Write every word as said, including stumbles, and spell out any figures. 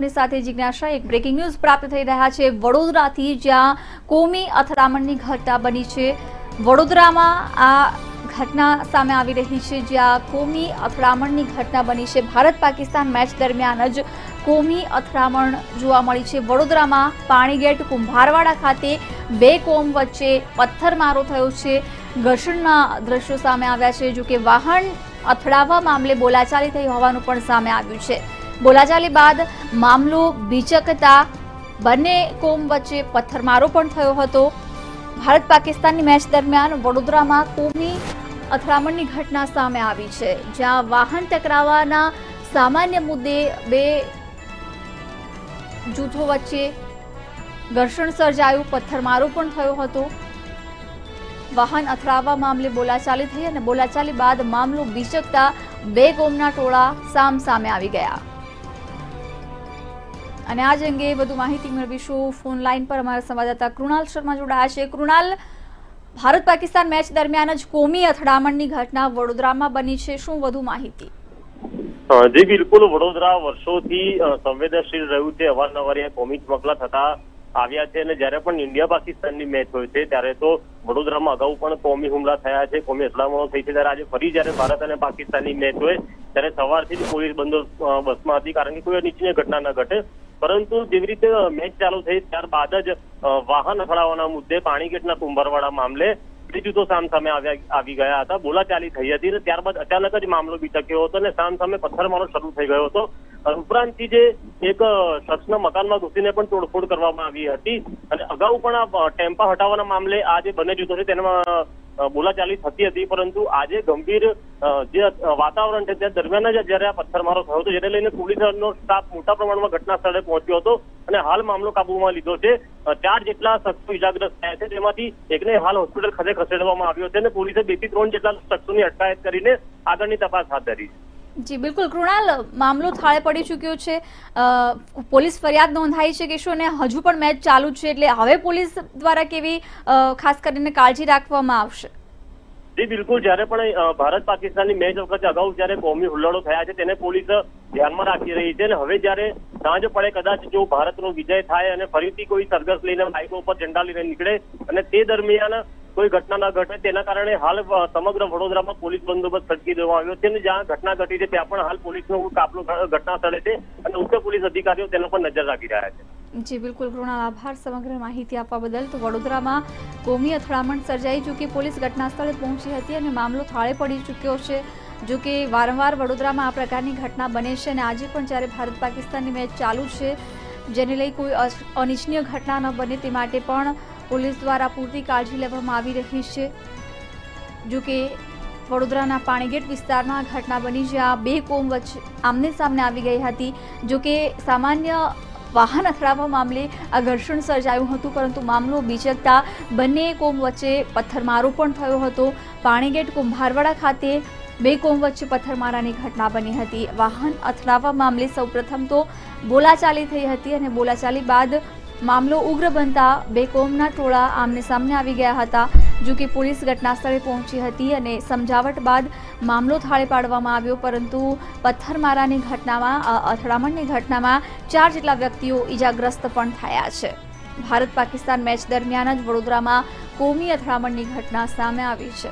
આપની સાથે જિજ્ઞાસા એક બ્રેકિંગ ન્યૂઝ પ્રાપ્ત થઈ રહ્યા છે વડોદરાથી જ્યાં કોમી અથડામણની ઘટના બની છે। વડોદરામાં આ ઘટના સામે આવી રહી છે જ્યાં કોમી અથડામણની ઘટના બની છે। ભારત પાકિસ્તાન મેચ દરમિયાન જ કોમી અથડામણ જોવા મળી છે। વડોદરામાં પાણીગેટ કુંભારવાડા ખાતે બે કોમ વચ્ચે પથ્થરમારો થયો છે। ઘર્ષણના દ્રશ્યો સામે આવ્યા છે। જો કે વાહન અથડાવા મામલે બોલાચાલી થઈ હોવાનું પણ સામે આવ્યું છે। બોલાચાલી બાદ મામલો બીચકતા બંને કોમ વચ્ચે પથ્થરમારો પણ થયો હતો। ભારત પાકિસ્તાનની મેચ દરમિયાન વડોદરામાં કોમી અથડામણની ઘટના સામે આવી છે જ્યાં વાહન ટકરાવવાના સામાન્ય મુદ્દે બે જૂથો વચ્ચે ઘર્ષણ સર્જાયું, પથ્થરમારો પણ થયો હતો। वाहन અથડાવા मामले बोलाचाली थी और बोलाचाली बाद मामलो बीचकता बे गोमना टोळा सामसामे आवी गया। અને આજ અંગે વધુ માહિતી મેળવીશું ફોન લાઈન પર અમારા સંવાદદાતા કૃણાલ શર્મા જોડાયા છે। કૃણાલ, ભારત પાકિસ્તાન મેચ દરમિયાન જ કોમી અથડામણની ઘટના વડોદરામાં બની છે, શું વધુ માહિતી? જી બિલકુલ, વડોદરા વર્ષોથી સંવેદનશીલ રહ્યું છે। અવારનવાર કોમી ચમકલા થતા આવ્યા છે અને જ્યારે પણ ઇન્ડિયા પાકિસ્તાનની મેચ હોય છે ત્યારે તો વડોદરામાં અગાઉ પણ કોમી હુમલા થયા છે, કોમી અથડામણો થઈ છે। ત્યારે આજે ફરી જ્યારે ભારત અને પાકિસ્તાનની મેચ હોય ત્યારે સવારથી જ પોલીસ બંદોબસ્ત બસમાં હતી કારણ કે કોઈ નીચેની ઘટના ન ઘટે। પરંતુ જેવી રીતે મેચ ચાલુ થઈ ત્યારબાદ જ વાહન અથડાવાના મુદ્દે પાણીગેટના કુંભારવાડા મામલે બે જૂથો સામસામે આવી ગયા હતા, બોલાચાલી થઈ હતી અને ત્યારબાદ અચાનક જ મામલો બીચક્યો હતો અને સામસામે પથ્થરમારો શરૂ થઈ ગયો હતો। ઉપરાંતથી જે એક શખ્સના મકાનમાં ઘૂસીને પણ તોડફોડ કરવામાં આવી હતી અને અગાઉ પણ આ ટેમ્પા હટાવવાના મામલે આ જે બંને જૂથો છે તેમાં બોલાચાલી થતી હતી, પરંતુ આજે ગંભીર જે વાતાવરણ છે ત્યાં દરમિયાન જ જયારે આ પથ્થરમારો થયો હતો જેને લઈને પોલીસનો સ્ટાફ મોટા પ્રમાણમાં ઘટના સ્થળે પહોંચ્યો હતો અને હાલ મામલો કાબુમાં લીધો છે। ચાર જેટલા શખ્સો ઇજાગ્રસ્ત થયા છે, તેમાંથી એકને હાલ હોસ્પિટલ ખાતે ખસેડવામાં આવ્યો છે અને પોલીસે બે થી ત્રણ જેટલા શખ્સોની અટકાયત કરીને આગળની તપાસ હાથ ધરી છે। જી બિલકુલ કૃણાલ, મામલો થાળે પડી ચૂક્યો છે, પોલીસ ફરિયાદ નોંધાઈ છે કે શું અને હજુ પણ મેચ ચાલુ છે એટલે હવે પોલીસ દ્વારા કેવી ખાસ કરીને કાળજી રાખવામાં આવશે? જી બિલકુલ, જ્યારે પણ ભારત પાકિસ્તાનની મેચ વખતે અગાઉ જ્યારે કોમી હુલ્લડો થયા છે તેને પોલીસ ધ્યાનમાં રાખી રહી છે અને હવે જ્યારે સાંજ પડે કદાચ જો ભારતનો વિજય થાય અને ફરીથી કોઈ સરઘસ લઈને બાઇકો ઉપર ઝંડા લઈને નીકળે અને તે દરમિયાન કોઈ ઘટના ના ઘટે તેના કારણે હાલ સમગ્ર વડોદરામાં પોલીસ બંદોબસ્ત ખડકી દેવામાં આવ્યો છે અને જ્યાં ઘટના ઘટી છે ત્યાં પણ હાલ પોલીસનો કાફલો ઘટના સ્થળે છે અને ઉચ્ચ પોલીસ અધિકારીઓ તેના પર નજર રાખી રહ્યા છે। જી બિલકુલ કૃણાલ, આભાર સમગ્ર માહિતી આપવા બદલ। તો વડોદરામાં કોમી અથડામણ સર્જાઈ ચૂકી, પોલીસ ઘટના સ્થળે પહોંચી હતી અને મામલો થાળે પડી ચૂક્યો છે। જો કે વારંવાર વડોદરામાં આ પ્રકારની ઘટના બને છે અને આજે પણ જ્યારે ભારત પાકિસ્તાનની મેચ ચાલુ છે જેને લઈ કોઈ અનિચ્છનીય ઘટના ન બને તે માટે પણ પોલીસ દ્વારા પૂરતી કાળજી લેવામાં આવી રહી છે। જો કે વડોદરાના પાણીગેટ વિસ્તારમાં ઘટના બની જ્યાં બે કોમ વચ્ચે આમને સામને આવી ગઈ હતી। જો કે સામાન્ય વાહન અથડાવા મામલે આ ઘર્ષણ સર્જાયું હતું, પરંતુ મામલો બીચકતા બંને કોમ વચ્ચે પથ્થરમારો પણ થયો હતો। પાણીગેટ કુંભારવાડા ખાતે બે કોમ વચ્ચે પથ્થરમારાની ઘટના બની હતી। વાહન અથડાવા મામલે સૌપ્રથમ તો બોલાચાલી થઈ હતી અને બોલાચાલી બાદ મામલો ઉગ્ર બનતા બે કોમના ટોળા આમને સામને આવી ગયા હતા। જો કે પોલીસ ઘટનાસ્થળે પહોંચી હતી અને સમજાવટ બાદ મામલો થાળે પાડવામાં આવ્યો, પરંતુ પથ્થરમારાની ઘટનામાં અથડામણની ઘટનામાં ચાર જેટલા વ્યક્તિઓ ઈજાગ્રસ્ત પણ થયા છે। ભારત પાકિસ્તાન મેચ દરમિયાન જ વડોદરામાં કોમી અથડામણની ઘટના સામે આવી છે।